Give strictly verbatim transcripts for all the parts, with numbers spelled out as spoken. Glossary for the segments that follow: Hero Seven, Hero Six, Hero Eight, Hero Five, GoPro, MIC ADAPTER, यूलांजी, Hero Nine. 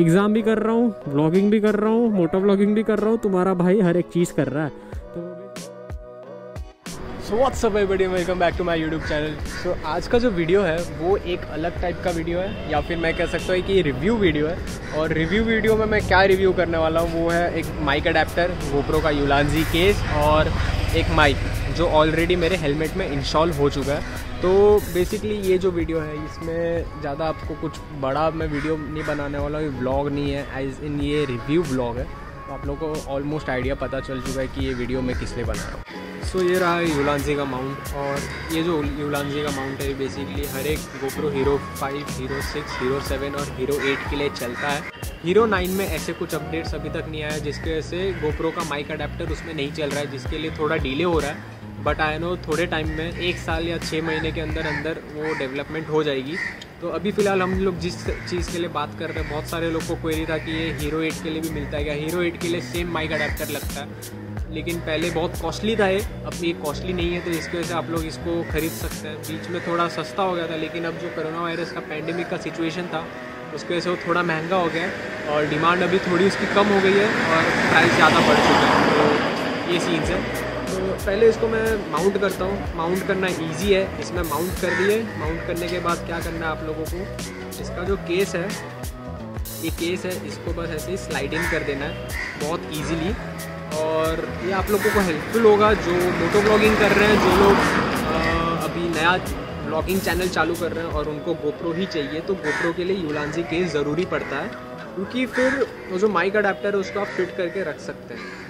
Exam भी कर रहा हूँ, व्लॉगिंग भी कर रहा हूँ, मोटो व्लॉगिंग भी कर रहा हूँ, तुम्हारा भाई हर एक चीज़ कर रहा है। तो so what's up everybody, welcome back to my YouTube channel. So आज का जो वीडियो है वो एक अलग टाइप का वीडियो है, या फिर मैं कह सकता हूँ कि रिव्यू वीडियो है। और रिव्यू वीडियो में मैं क्या रिव्यू करने वाला हूँ वो है एक माइक अडेप्टर, गोप्रो का यूलांजी केस और एक माइक जो ऑलरेडी मेरे हेलमेट में इंस्टॉल हो चुका है। तो बेसिकली ये जो वीडियो है इसमें ज़्यादा आपको कुछ बड़ा मैं वीडियो नहीं बनाने वाला हूँ, व्लॉग नहीं है, एज इन ये रिव्यू व्लॉग है। तो आप लोगों को ऑलमोस्ट आइडिया पता चल चुका है कि ये वीडियो मैं किस लिए बना रहा हूँ। सो ये रहा यूलांजी का माउंट, और ये जो यूलांजी का माउंट है बेसिकली हर एक GoPro Hero five, Hero six, Hero seven और हीरो एट के लिए चलता है। हीरो नाइन में ऐसे कुछ अपडेट्स अभी तक नहीं आया जिसकी वजह से गोप्रो का माइक अडेप्टर उसमें नहीं चल रहा है, जिसके लिए थोड़ा डिले हो रहा है। बट आई नो थोड़े टाइम में, एक साल या छः महीने के अंदर अंदर वो डेवलपमेंट हो जाएगी। तो अभी फ़िलहाल हम लोग जिस चीज़ के लिए बात कर रहे हैं, बहुत सारे लोग को क्वेरी था कि ये हीरो एट के लिए भी मिलता है क्या। हीरो एट के लिए सेम माइक अडेप्टर लगता है, लेकिन पहले बहुत कॉस्टली था ये, अब ये कॉस्टली नहीं है तो इसकी वजह से आप लोग इसको खरीद सकते हैं। बीच में थोड़ा सस्ता हो गया था, लेकिन अब जो कोरोना वायरस का पैंडेमिक का सिचुएशन था उसकी वजह से वो थोड़ा महंगा हो गया है, और डिमांड अभी थोड़ी उसकी कम हो गई है और प्राइस ज़्यादा बढ़ चुका है। तो ये सीन्स है। तो पहले इसको मैं माउंट करता हूँ। माउंट करना इजी है, इसमें माउंट कर दिए। माउंट करने के बाद क्या करना है आप लोगों को, इसका जो केस है, ये केस है, इसको बस ऐसे ही स्लाइड इन कर देना है बहुत ईजीली। और ये आप लोगों को हेल्पफुल होगा जो मोटो ब्लॉगिंग कर रहे हैं, जो लोग अभी नया ब्लॉगिंग चैनल चालू कर रहे हैं और उनको गोप्रो ही चाहिए, तो गोप्रो के लिए यूलांजी केस ज़रूरी पड़ता है, क्योंकि फिर वो जो माइक अडेप्टर है उसको आप फिट करके रख सकते हैं।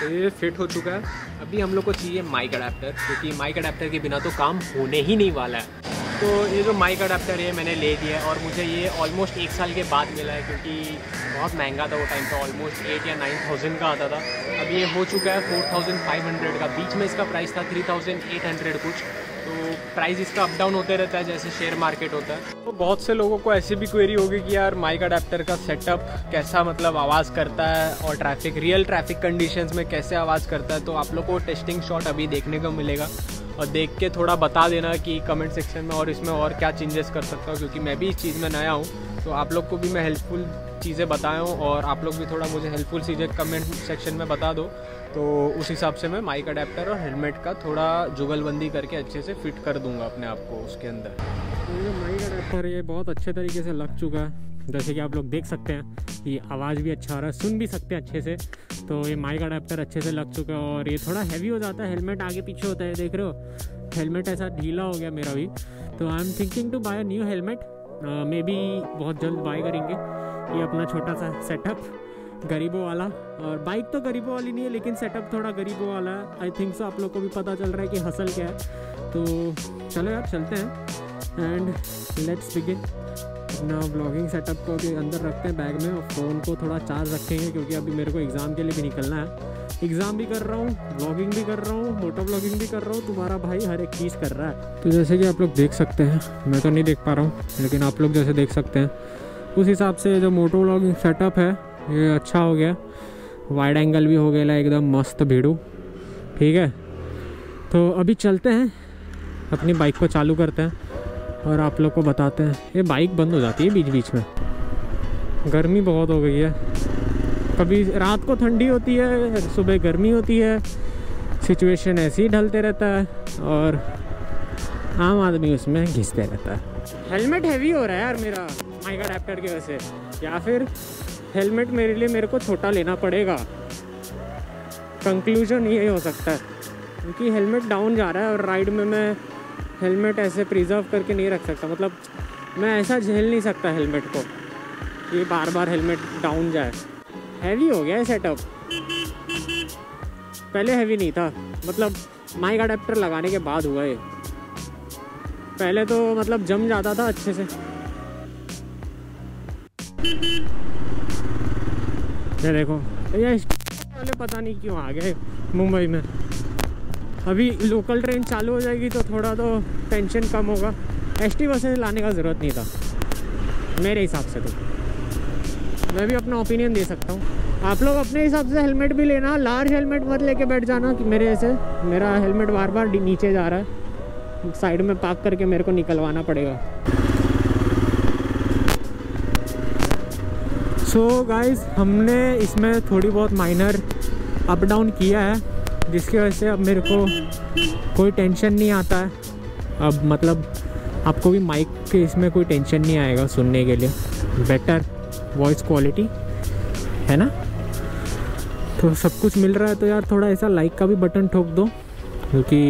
तो ये फिट हो चुका है। अभी हम लोग को चाहिए माइक अडेप्टर, क्योंकि माइक अडेप्टर के बिना तो काम होने ही नहीं वाला है। तो ये जो माइक अडेप्टर है मैंने ले दिया, और मुझे ये ऑलमोस्ट एक साल के बाद मिला है, क्योंकि बहुत महंगा था वो टाइम पर, ऑलमोस्ट एट या नाइन थाउजेंड का आता था। अब ये हो चुका है फोर थाउजेंड फाइव हंड्रेड का। बीच में इसका प्राइस था थ्री थाउजेंड एट हंड्रेड कुछ। तो प्राइस इसका अप डाउन होते रहता है जैसे शेयर मार्केट होता है। तो बहुत से लोगों को ऐसी भी क्वेरी होगी कि यार माइक अडेप्टर का सेटअप कैसा, मतलब आवाज़ करता है, और ट्रैफिक, रियल ट्रैफिक कंडीशंस में कैसे आवाज़ करता है। तो आप लोग को टेस्टिंग शॉट अभी देखने को मिलेगा, और देख के थोड़ा बता देना कि कमेंट सेक्शन में, और इसमें और क्या चेंजेस कर सकता हूँ, क्योंकि मैं भी इस चीज़ में नया हूँ। तो आप लोग को भी मैं हेल्पफुल चीज़ें बताया हूँ, और आप लोग भी थोड़ा मुझे हेल्पफुल चीज़ें कमेंट सेक्शन में बता दो। तो उस हिसाब से मैं माइक अडेप्टर और हेलमेट का थोड़ा जुगलबंदी करके अच्छे से फिट कर दूंगा अपने आप को उसके अंदर। तो ये माइक अडेप्टर ये बहुत अच्छे तरीके से लग चुका है, जैसे कि आप लोग देख सकते हैं कि आवाज़ भी अच्छा आ रहा है, सुन भी सकते हैं अच्छे से। तो ये माइक अडेप्टर अच्छे से लग चुका है, और ये थोड़ा हैवी हो जाता है, हेलमेट आगे पीछे होता है, देख रहे हो हेलमेट ऐसा ढीला हो गया मेरा भी। तो I am thinking to buy a new helmet, maybe बहुत जल्द बाय करेंगे। ये अपना छोटा सा सेटअप गरीबों वाला, और बाइक तो गरीबों वाली नहीं है लेकिन सेटअप थोड़ा गरीबों वाला है, आई थिंक सो। आप लोग को भी पता चल रहा है कि हसल क्या है। तो चलो यार चलते हैं एंड लेट्स बिगिन। अपना ब्लॉगिंग सेटअप को भी अंदर रखते हैं बैग में, और फ़ोन को थोड़ा चार्ज रखेंगे, क्योंकि अभी मेरे को एग्ज़ाम के लिए भी निकलना है। एग्ज़ाम भी कर रहा हूँ, ब्लॉगिंग भी कर रहा हूँ, मोटो ब्लॉगिंग भी कर रहा हूँ, तुम्हारा भाई हर एक चीज़ कर रहा है। तो जैसे कि आप लोग देख सकते हैं, मैं तो नहीं देख पा रहा हूँ लेकिन आप लोग जैसे देख सकते हैं उस हिसाब से जो मोटो ब्लॉगिंग सेटअप है ये अच्छा हो गया, वाइड एंगल भी हो गया एकदम मस्त भिड़ू, ठीक है। तो अभी चलते हैं, अपनी बाइक को चालू करते हैं और आप लोग को बताते हैं। ये बाइक बंद हो जाती है बीच बीच में, गर्मी बहुत हो गई है, कभी रात को ठंडी होती है, सुबह गर्मी होती है, सिचुएशन ऐसे ही ढलते रहता है और आम आदमी उसमें घिसते रहता है। हेलमेट हैवी हो रहा है यार मेरा माइक अडेप्टर की वजह से, या फिर हेलमेट मेरे लिए मेरे को छोटा लेना पड़ेगा। कंक्लूजन ये हो सकता है, क्योंकि हेलमेट डाउन जा रहा है और राइड में मैं हेलमेट ऐसे प्रिजर्व करके नहीं रख सकता, मतलब मैं ऐसा झेल नहीं सकता हेलमेट को ये बार बार हेलमेट डाउन जाए। हैवी हो गया है सेटअप, पहले हैवी नहीं था, मतलब माइक अडेप्टर लगाने के बाद हुआ ये। पहले तो मतलब जम जाता था अच्छे से। ये देखो ये वाले पता नहीं क्यों आ गए मुंबई में। अभी लोकल ट्रेन चालू हो जाएगी तो थोड़ा तो टेंशन कम होगा, एसटी बसें लाने का ज़रूरत नहीं था मेरे हिसाब से। तो मैं भी अपना ओपिनियन दे सकता हूँ, आप लोग अपने हिसाब से हेलमेट भी लेना, लार्ज हेलमेट मत लेके बैठ जाना कि मेरे ऐसे मेरा हेलमेट बार बार नीचे जा रहा है, साइड में पार्क करके मेरे को निकलवाना पड़ेगा। सो गाइस हमने इसमें थोड़ी बहुत माइनर अप डाउन किया है, जिसकी वजह से अब मेरे को कोई टेंशन नहीं आता है। अब मतलब आपको भी माइक के इसमें कोई टेंशन नहीं आएगा सुनने के लिए, बेटर वॉइस क्वालिटी है ना। तो सब कुछ मिल रहा है तो यार थोड़ा ऐसा लाइक का भी बटन ठोक दो, क्योंकि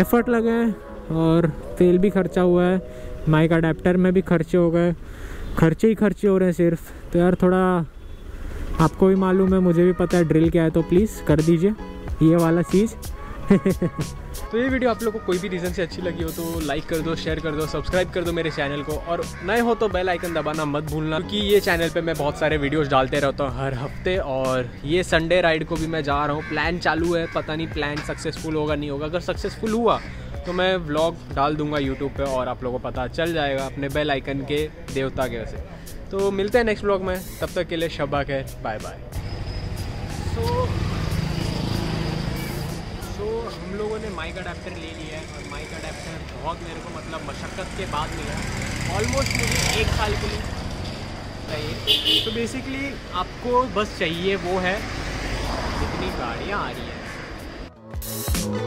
एफर्ट लगे हैं और तेल भी खर्चा हुआ है, माइक अडेप्टर में भी खर्चे हो गए, खर्चे ही खर्चे हो रहे हैं सिर्फ। तो यार थोड़ा आपको भी मालूम है, मुझे भी पता है ड्रिल क्या है, तो प्लीज़ कर दीजिए ये वाला चीज़। तो ये वीडियो आप लोग को कोई भी रीज़न से अच्छी लगी हो तो लाइक कर दो, शेयर कर दो, सब्सक्राइब कर दो मेरे चैनल को, और नए हो तो बेल आइकन दबाना मत भूलना, क्योंकि ये चैनल पे मैं बहुत सारे वीडियोस डालते रहता हूँ हर हफ्ते। और ये संडे राइड को भी मैं जा रहा हूँ, प्लान चालू है, पता नहीं प्लान सक्सेसफुल होगा नहीं होगा। अगर सक्सेसफुल हुआ तो मैं व्लॉग डाल दूँगा यूट्यूब पर और आप लोगों को पता चल जाएगा अपने बेल आइकन के देवता के वजह से। तो मिलते हैं नेक्स्ट व्लॉग में, तब तक के लिए शब्बा के बाय बाय। सो हम लोगों ने माइक अडेप्टर ले लिया है, और माइक अडेप्टर बहुत मेरे को मतलब मशक्क़त के बाद मिला, ऑलमोस्ट मुझे एक साल के लिए चाहिए। तो बेसिकली आपको बस चाहिए वो है जितनी गाड़ियाँ आ रही हैं।